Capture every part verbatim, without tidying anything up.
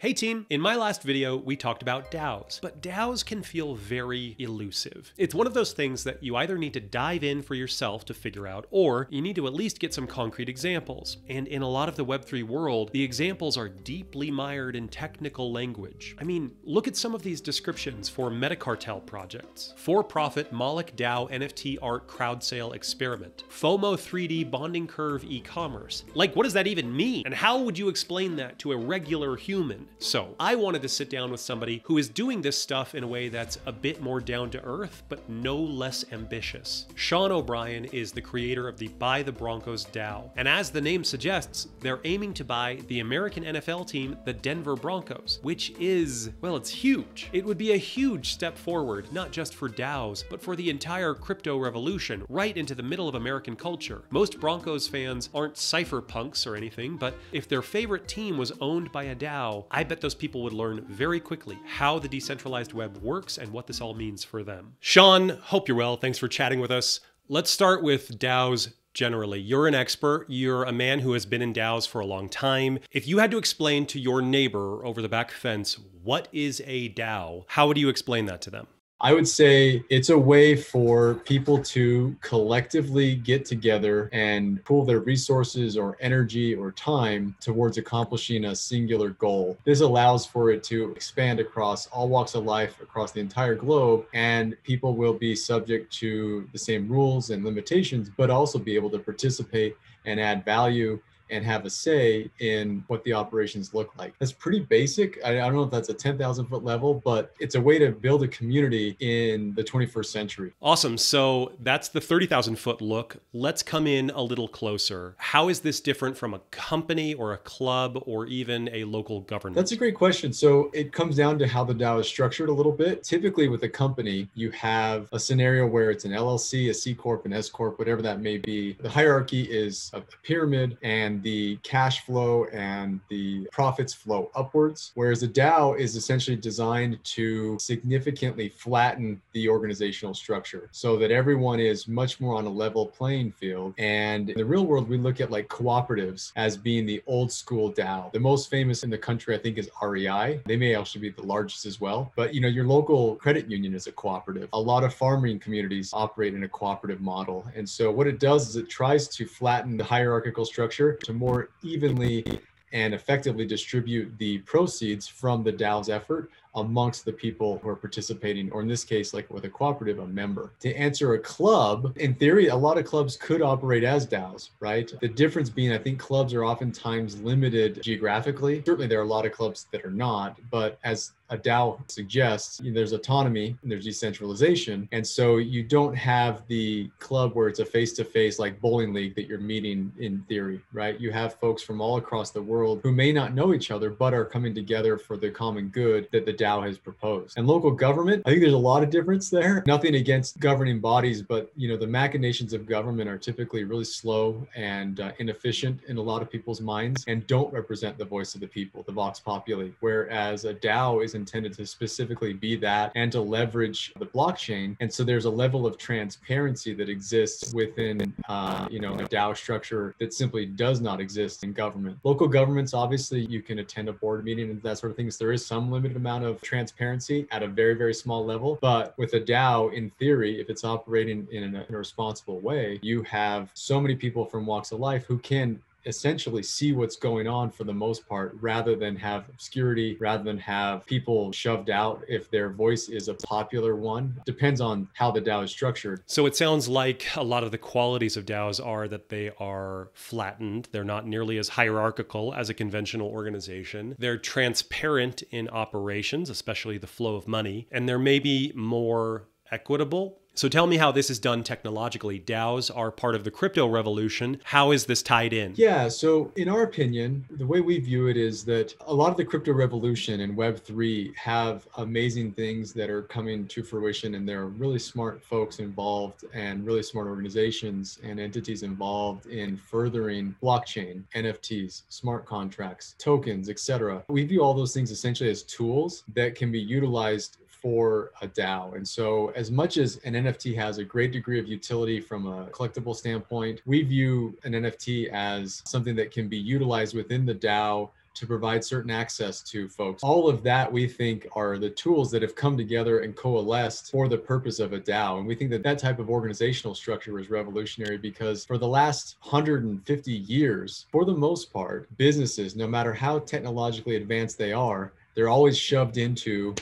Hey team, in my last video, we talked about DAOs, but DAOs can feel very elusive. It's one of those things that you either need to dive in for yourself to figure out, or you need to at least get some concrete examples. And in a lot of the Web three world, the examples are deeply mired in technical language. I mean, look at some of these descriptions for metacartel projects. For-profit Moloch DAO N F T art crowd sale experiment. FOMO three D bonding curve e-commerce. Like, what does that even mean? And how would you explain that to a regular human? So I wanted to sit down with somebody who is doing this stuff in a way that's a bit more down to earth, but no less ambitious. Sean O'Brien is the creator of the Buy the Broncos DAO. And as the name suggests, they're aiming to buy the American N F L team, the Denver Broncos, which is, well, it's huge. It would be a huge step forward, not just for DAOs, but for the entire crypto revolution, right into the middle of American culture. Most Broncos fans aren't cypherpunks or anything, but if their favorite team was owned by a DAO, I I bet those people would learn very quickly how the decentralized web works and what this all means for them. Sean, hope you're well. Thanks for chatting with us. Let's start with DAOs generally. You're an expert. You're a man who has been in DAOs for a long time. If you had to explain to your neighbor over the back fence, what is a DAO? How would you explain that to them? I would say it's a way for people to collectively get together and pool their resources or energy or time towards accomplishing a singular goal. This allows for it to expand across all walks of life, across the entire globe, and people will be subject to the same rules and limitations, but also be able to participate and add value and have a say in what the operations look like. That's pretty basic. I don't know if that's a ten thousand foot level, but it's a way to build a community in the twenty-first century. Awesome. So that's the thirty thousand foot look. Let's come in a little closer. How is this different from a company or a club or even a local government? That's a great question. So it comes down to how the DAO is structured a little bit. Typically with a company, you have a scenario where it's an L L C, a C Corp, an S Corp, whatever that may be. The hierarchy is a pyramid and the cash flow and the profits flow upwards, whereas the DAO is essentially designed to significantly flatten the organizational structure so that everyone is much more on a level playing field. And in the real world, we look at like cooperatives as being the old school DAO. The most famous in the country, I think, is R E I. They may actually be the largest as well. But, you know, your local credit union is a cooperative. A lot of farming communities operate in a cooperative model. And so what it does is it tries to flatten the hierarchical structure to more evenly and effectively distribute the proceeds from the DAO's effort amongst the people who are participating, or in this case, like with a cooperative, a member. To answer a club, in theory, a lot of clubs could operate as DAOs, right? The difference being, I think clubs are oftentimes limited geographically. Certainly there are a lot of clubs that are not, but as a DAO suggests, you know, there's autonomy and there's decentralization. And so you don't have the club where it's a face-to-face like bowling league that you're meeting in theory, right? You have folks from all across the world who may not know each other, but are coming together for the common good that the DAO has proposed. And local government, I think there's a lot of difference there. Nothing against governing bodies, but you know, the machinations of government are typically really slow and uh, inefficient in a lot of people's minds and don't represent the voice of the people, the vox populi, whereas a DAO is intended to specifically be that and to leverage the blockchain. And so there's a level of transparency that exists within uh, you know, a DAO structure that simply does not exist in government. Local governments, obviously, you can attend a board meeting and that sort of thing. So there is some limited amount of of transparency at a very, very small level. But with a DAO, in theory, if it's operating in an, in a responsible way, you have so many people from walks of life who can essentially see what's going on for the most part, rather than have obscurity, rather than have people shoved out if their voice is a popular one. Depends on how the DAO is structured. So it sounds like a lot of the qualities of DAOs are that they are flattened. They're not nearly as hierarchical as a conventional organization. They're transparent in operations, especially the flow of money, and they're maybe more equitable. So tell me how this is done technologically. DAOs are part of the crypto revolution. How is this tied in? Yeah, so in our opinion, the way we view it is that a lot of the crypto revolution and Web three have amazing things that are coming to fruition, and there are really smart folks involved and really smart organizations and entities involved in furthering blockchain, N F Ts, smart contracts, tokens, et cetera. We view all those things essentially as tools that can be utilized for a DAO. And so as much as an N F T has a great degree of utility from a collectible standpoint, we view an N F T as something that can be utilized within the DAO to provide certain access to folks. All of that we think are the tools that have come together and coalesced for the purpose of a DAO. And we think that that type of organizational structure is revolutionary because for the last one hundred fifty years, for the most part, businesses, no matter how technologically advanced they are, they're always shoved into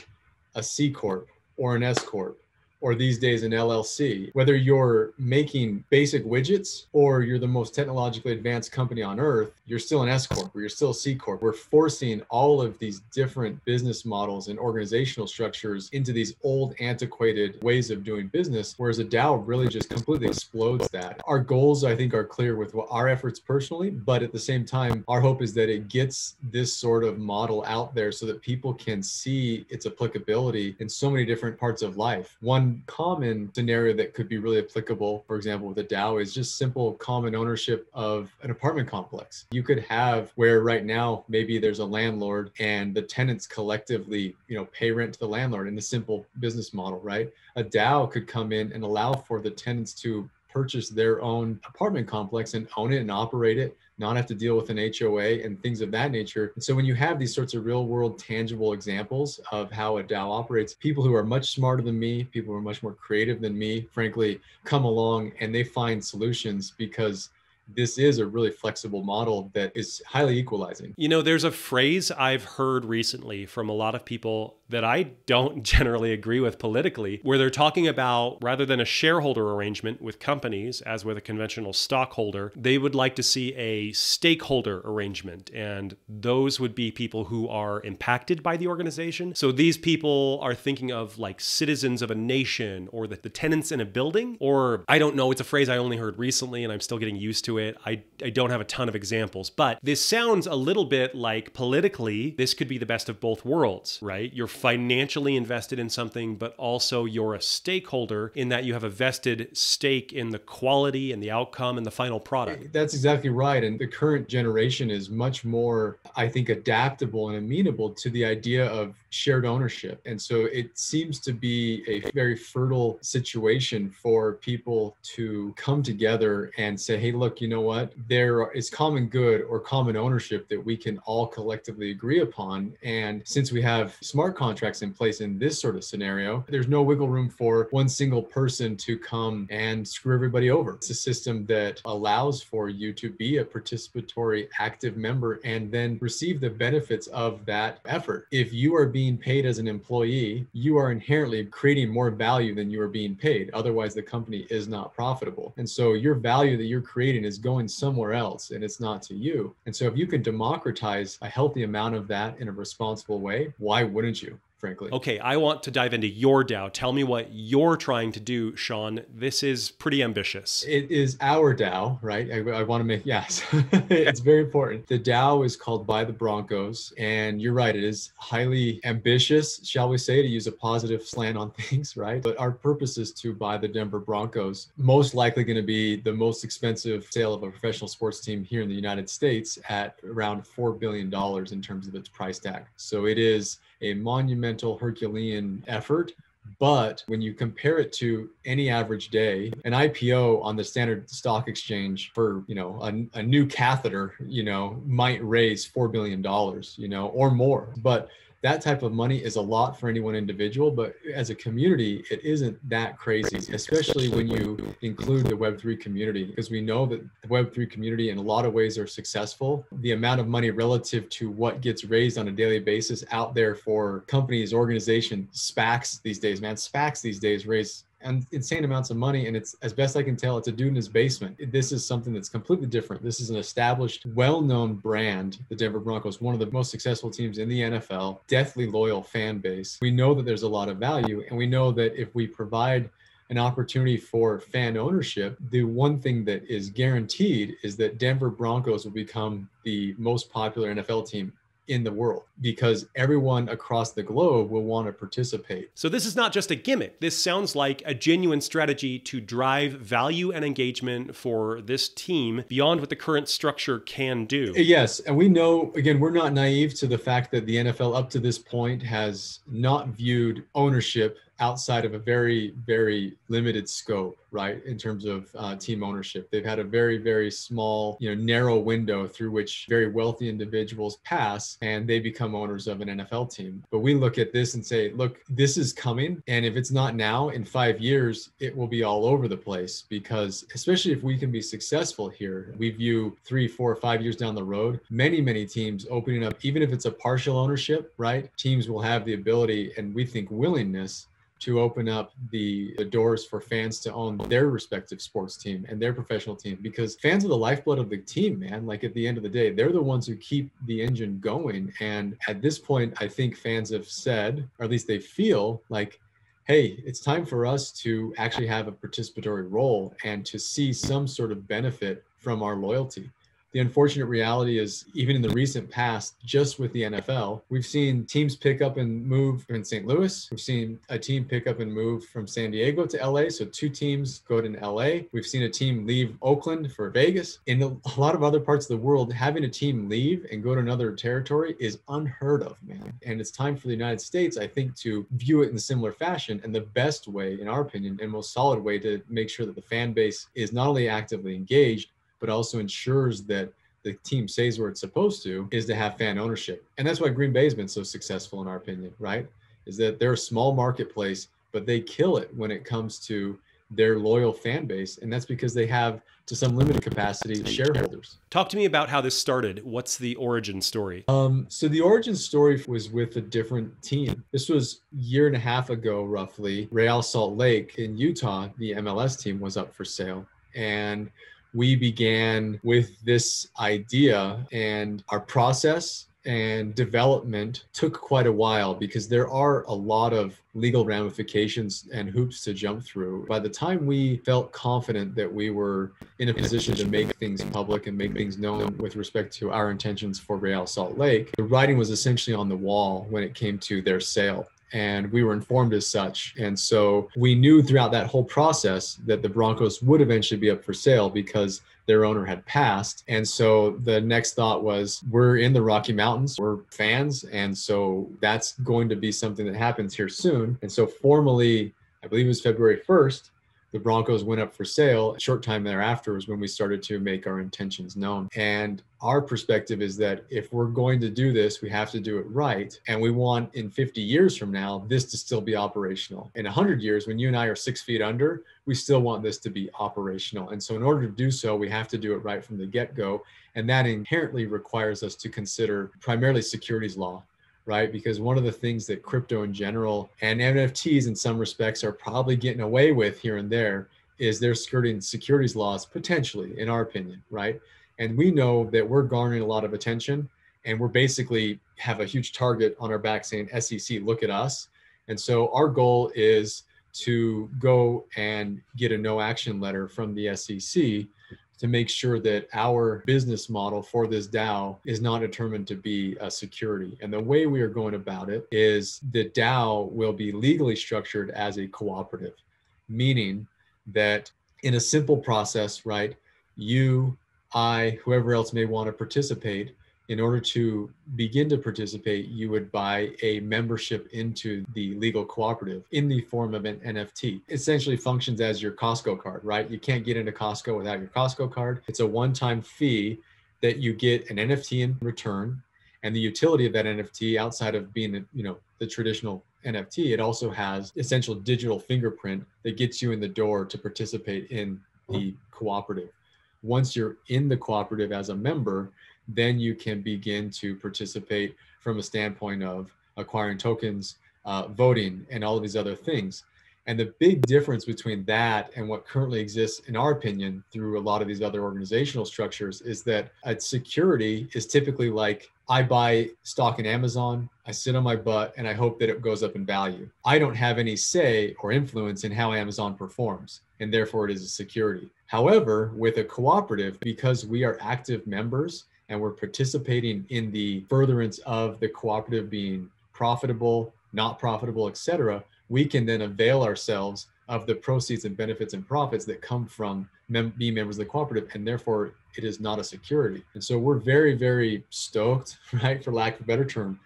a C Corp or an S Corp, or these days an L L C. Whether you're making basic widgets or you're the most technologically advanced company on earth, you're still an S Corp or you're still a C Corp. We're forcing all of these different business models and organizational structures into these old antiquated ways of doing business, whereas a DAO really just completely explodes that. Our goals, I think, are clear with our efforts personally, but at the same time, our hope is that it gets this sort of model out there so that people can see its applicability in so many different parts of life. One common scenario that could be really applicable, for example, with a DAO is just simple common ownership of an apartment complex. You could have where right now, maybe there's a landlord and the tenants collectively, you know, pay rent to the landlord in a simple business model, right? A DAO could come in and allow for the tenants to purchase their own apartment complex and own it and operate it, not have to deal with an H O A and things of that nature. And so when you have these sorts of real world tangible examples of how a DAO operates, people who are much smarter than me, people who are much more creative than me, frankly, come along and they find solutions because this is a really flexible model that is highly equalizing. You know, there's a phrase I've heard recently from a lot of people that I don't generally agree with politically, where they're talking about rather than a shareholder arrangement with companies, as with a conventional stockholder, they would like to see a stakeholder arrangement. And those would be people who are impacted by the organization. So these people are thinking of like citizens of a nation or the, the tenants in a building, or I don't know, it's a phrase I only heard recently and I'm still getting used to it. I, I don't have a ton of examples, but this sounds a little bit like politically, this could be the best of both worlds, right? You're financially invested in something, but also you're a stakeholder in that you have a vested stake in the quality and the outcome and the final product. That's exactly right. And the current generation is much more, I think, adaptable and amenable to the idea of shared ownership. And so it seems to be a very fertile situation for people to come together and say, hey, look, you know what? There is common good or common ownership that we can all collectively agree upon. And since we have smart contracts in place in this sort of scenario, there's no wiggle room for one single person to come and screw everybody over. It's a system that allows for you to be a participatory active member and then receive the benefits of that effort. If you are being paid as an employee, you are inherently creating more value than you are being paid. Otherwise, the company is not profitable. And so your value that you're creating is going somewhere else and it's not to you. And so if you can democratize a healthy amount of that in a responsible way, why wouldn't you? Frankly. Okay, I want to dive into your DAO. Tell me what you're trying to do, Sean. This is pretty ambitious. It is our DAO, right? I, I want to make, yes, it's very important. The DAO is called Buy the Broncos. And you're right, it is highly ambitious, shall we say, to use a positive slant on things, right? But our purpose is to buy the Denver Broncos, most likely going to be the most expensive sale of a professional sports team here in the United States at around four billion dollars in terms of its price tag. So it is a monumental Herculean effort. But when you compare it to any average day, an I P O on the standard stock exchange for, you know, a, a new catheter, you know, might raise four billion dollars, you know, or more. But that type of money is a lot for any one individual, but as a community, it isn't that crazy, especially when you include the Web three community, because we know that the Web three community in a lot of ways are successful. The amount of money relative to what gets raised on a daily basis out there for companies, organizations, SPACs these days, man, SPACs these days raise and insane amounts of money. And it's, as best I can tell, it's a dude in his basement. This is something that's completely different. This is an established, well-known brand, the Denver Broncos, one of the most successful teams in the N F L, deathly loyal fan base. We know that there's a lot of value. And we know that if we provide an opportunity for fan ownership, the one thing that is guaranteed is that Denver Broncos will become the most popular N F L team in the world, because everyone across the globe will want to participate. So this is not just a gimmick. This sounds like a genuine strategy to drive value and engagement for this team beyond what the current structure can do. Yes, and we know, again, we're not naive to the fact that the N F L up to this point has not viewed ownership outside of a very, very limited scope, right? In terms of uh, team ownership, they've had a very, very small, you know, narrow window through which very wealthy individuals pass and they become owners of an N F L team. But we look at this and say, look, this is coming. And if it's not now, in five years, it will be all over the place, because especially if we can be successful here, we view three, four, five years down the road, many, many teams opening up, even if it's a partial ownership, right? Teams will have the ability, and we think willingness, to open up the, the doors for fans to own their respective sports team and their professional team, because fans are the lifeblood of the team, man. Like at the end of the day, they're the ones who keep the engine going. And at this point, I think fans have said, or at least they feel like, hey, it's time for us to actually have a participatory role and to see some sort of benefit from our loyalty. The unfortunate reality is, even in the recent past, just with the N F L, we've seen teams pick up and move in Saint Louis. We've seen a team pick up and move from San Diego to L A. So two teams go to L A. We've seen a team leave Oakland for Vegas. In a lot of other parts of the world, having a team leave and go to another territory is unheard of, man. And it's time for the United States, I think, to view it in a similar fashion. And the best way, in our opinion, and most solid way to make sure that the fan base is not only actively engaged, but also ensures that the team stays where it's supposed to, is to have fan ownership. And that's why Green Bay has been so successful in our opinion, right? Is that they're a small marketplace, but they kill it when it comes to their loyal fan base. And that's because they have, to some limited capacity, shareholders. Talk to me about how this started. What's the origin story? Um, so the origin story was with a different team. This was a year and a half ago, roughly. Real Salt Lake in Utah, the M L S team, was up for sale. And we began with this idea, and our process and development took quite a while because there are a lot of legal ramifications and hoops to jump through. By the time we felt confident that we were in a position to make things public and make things known with respect to our intentions for Real Salt Lake, the writing was essentially on the wall when it came to their sale. And we were informed as such. And so we knew throughout that whole process that the Broncos would eventually be up for sale because their owner had passed. And so the next thought was, we're in the Rocky Mountains, we're fans. And so that's going to be something that happens here soon. And so formally, I believe it was February first, the Broncos went up for sale. A short time thereafter was when we started to make our intentions known. And our perspective is that if we're going to do this, we have to do it right. And we want in fifty years from now, this to still be operational. In one hundred years, when you and I are six feet under, we still want this to be operational. And so in order to do so, we have to do it right from the get-go. And that inherently requires us to consider primarily securities law, right? Because one of the things that crypto in general and N F Ts in some respects are probably getting away with here and there is they're skirting securities laws potentially, in our opinion, right? And we know that we're garnering a lot of attention and we're basically have a huge target on our back saying, S E C, look at us. And so our goal is to go and get a no action letter from the S E C to make sure that our business model for this DAO is not determined to be a security. And the way we are going about it is the DAO will be legally structured as a cooperative, meaning that in a simple process, right, you, I, whoever else may want to participate, in order to begin to participate, you would buy a membership into the legal cooperative in the form of an N F T. Essentially functions as your Costco card, right? You can't get into Costco without your Costco card. It's a one-time fee that you get an N F T in return, and the utility of that N F T, outside of being, you know, the traditional N F T, it also has essential digital fingerprint that gets you in the door to participate in the cooperative. Once you're in the cooperative as a member, then you can begin to participate from a standpoint of acquiring tokens, uh, voting, and all of these other things. And the big difference between that and what currently exists, in our opinion, through a lot of these other organizational structures is that a security is typically like, I buy stock in Amazon, I sit on my butt, and I hope that it goes up in value. I don't have any say or influence in how Amazon performs, and therefore it is a security. However, with a cooperative, because we are active members, and we're participating in the furtherance of the cooperative being profitable, not profitable, et cetera, we can then avail ourselves of the proceeds and benefits and profits that come from mem- being members of the cooperative, and therefore it is not a security. And so we're very, very stoked, right, for lack of a better term,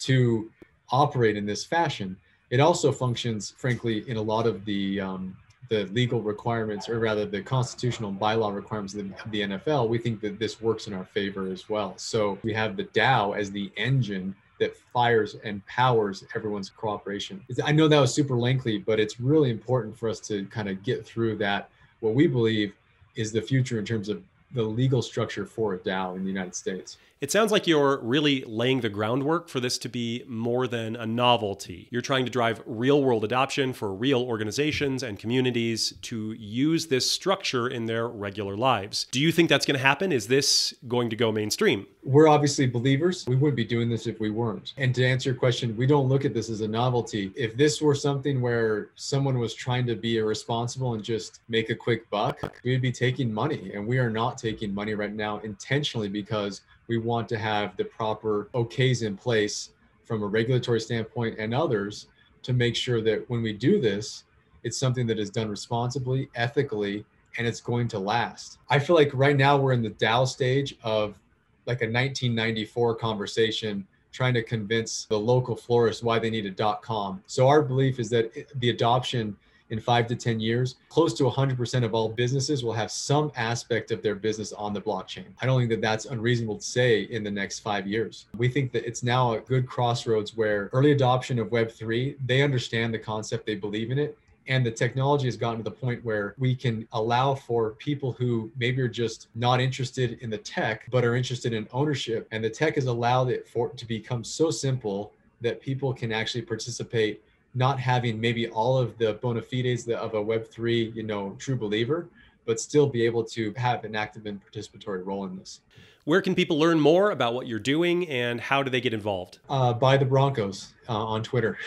to operate in this fashion. It also functions, frankly, in a lot of the um, the legal requirements, or rather the constitutional bylaw requirements of the, of the N F L. We think that this works in our favor as well. So we have the DAO as the engine that fires and powers everyone's cooperation. I know that was super lengthy, but it's really important for us to kind of get through that, what we believe is the future in terms of the legal structure for a DAO in the United States. It sounds like you're really laying the groundwork for this to be more than a novelty. You're trying to drive real world adoption for real organizations and communities to use this structure in their regular lives. Do you think that's going to happen? Is this going to go mainstream? We're obviously believers. We wouldn't be doing this if we weren't. And to answer your question, we don't look at this as a novelty. If this were something where someone was trying to be irresponsible and just make a quick buck, we'd be taking money, and we are not taking money right now intentionally, because we want to have the proper okays in place from a regulatory standpoint and others to make sure that when we do this, it's something that is done responsibly, ethically, and it's going to last. I feel like right now we're in the DAO stage of like a nineteen ninety-four conversation trying to convince the local florist why they need a dot com. So our belief is that the adoption in five to ten years, close to one hundred percent of all businesses will have some aspect of their business on the blockchain. I don't think that that's unreasonable to say in the next five years. We think that it's now a good crossroads where early adoption of Web three, they understand the concept, they believe in it, and the technology has gotten to the point where we can allow for people who maybe are just not interested in the tech, but are interested in ownership. And the tech has allowed it for it to become so simple that people can actually participate, not having maybe all of the bona fides of a Web three, you know, true believer, but still be able to have an active and participatory role in this. Where can people learn more about what you're doing, and how do they get involved? Uh, Buy the Broncos uh, on Twitter.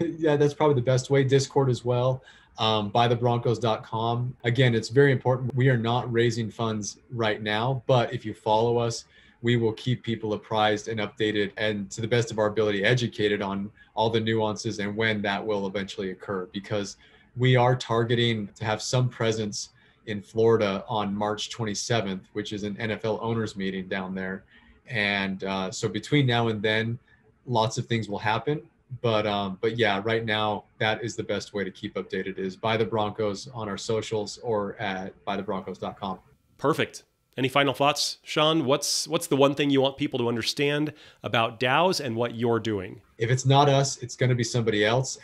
Yeah, that's probably the best way. Discord as well. Um, buy the broncos dot com. Again, it's very important. We are not raising funds right now, but if you follow us, we will keep people apprised and updated and, to the best of our ability, educated on all the nuances and when that will eventually occur, because we are targeting to have some presence in Florida on March twenty-seventh, which is an N F L owners meeting down there. And uh, so between now and then, lots of things will happen. But um, but yeah, right now, that is the best way to keep updated, is Buy the Broncos on our socials or at buy the broncos dot com. Perfect. Any final thoughts, Sean? What's what's the one thing you want people to understand about DAOs and what you're doing? If it's not us, it's going to be somebody else.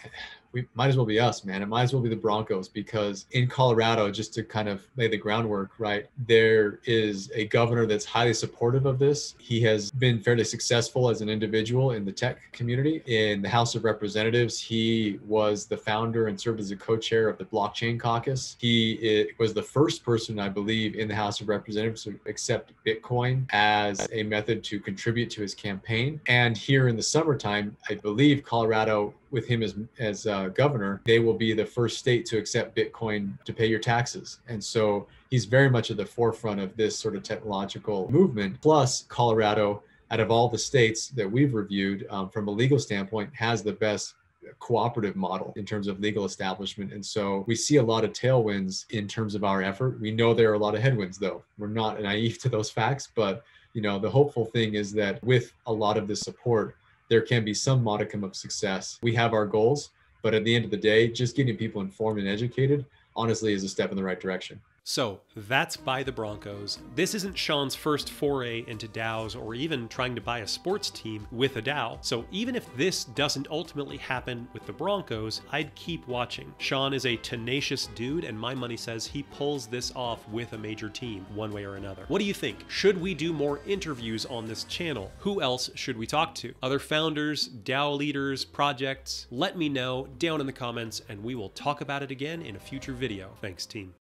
We might as well be us, man. It might as well be the Broncos, because in Colorado, just to kind of lay the groundwork, right, there is a governor that's highly supportive of this. He has been fairly successful as an individual in the tech community. In the House of Representatives, he was the founder and served as a co-chair of the Blockchain Caucus. He was the first person, I believe, in the House of Representatives to accept Bitcoin as a method to contribute to his campaign. And here in the summertime, I believe Colorado, with him as, as uh, governor, they will be the first state to accept Bitcoin to pay your taxes. And so he's very much at the forefront of this sort of technological movement. Plus, Colorado, out of all the states that we've reviewed um, from a legal standpoint, has the best cooperative model in terms of legal establishment. And so we see a lot of tailwinds in terms of our effort. We know there are a lot of headwinds, though. We're not naive to those facts, but you know, the hopeful thing is that with a lot of this support, there can be some modicum of success. We have our goals, but at the end of the day, just getting people informed and educated, honestly, is a step in the right direction. So that's Buy the Broncos. This isn't Sean's first foray into DAOs or even trying to buy a sports team with a DAO. So even if this doesn't ultimately happen with the Broncos, I'd keep watching. Sean is a tenacious dude, and my money says he pulls this off with a major team one way or another. What do you think? Should we do more interviews on this channel? Who else should we talk to? Other founders, DAO leaders, projects? Let me know down in the comments, and we will talk about it again in a future video. Thanks, team.